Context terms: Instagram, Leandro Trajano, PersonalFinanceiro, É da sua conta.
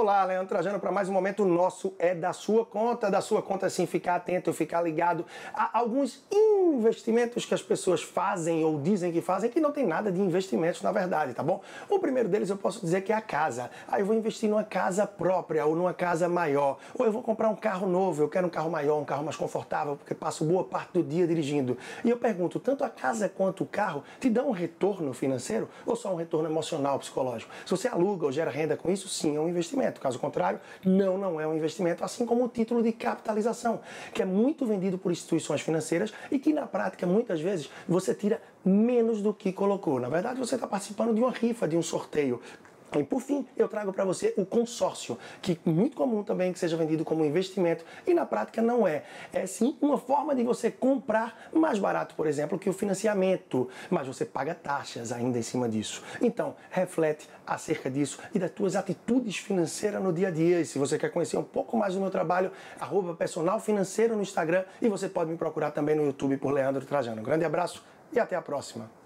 Olá, Leandro Trajano para mais um Momento Nosso é da sua conta sim, ficar atento, ficar ligado a alguns investimentos que as pessoas fazem ou dizem que fazem que não tem nada de investimentos na verdade, tá bom? O primeiro deles eu posso dizer que é a casa. Eu vou investir numa casa própria ou numa casa maior, ou eu vou comprar um carro novo, eu quero um carro maior, um carro mais confortável, porque passo boa parte do dia dirigindo. E eu pergunto, tanto a casa quanto o carro te dão um retorno financeiro ou só um retorno emocional, psicológico? Se você aluga ou gera renda com isso, sim, é um investimento. Caso contrário, não é um investimento, assim como o título de capitalização, que é muito vendido por instituições financeiras e que na prática, muitas vezes, você tira menos do que colocou. Na verdade, você está participando de uma rifa, de um sorteio. E por fim, eu trago para você o consórcio, que é muito comum também que seja vendido como investimento e na prática não é. É sim uma forma de você comprar mais barato, por exemplo, que o financiamento, mas você paga taxas ainda em cima disso. Então, reflete acerca disso e das tuas atitudes financeiras no dia a dia. E se você quer conhecer um pouco mais do meu trabalho, @PersonalFinanceiro no Instagram e você pode me procurar também no YouTube por Leandro Trajano. Um grande abraço e até a próxima.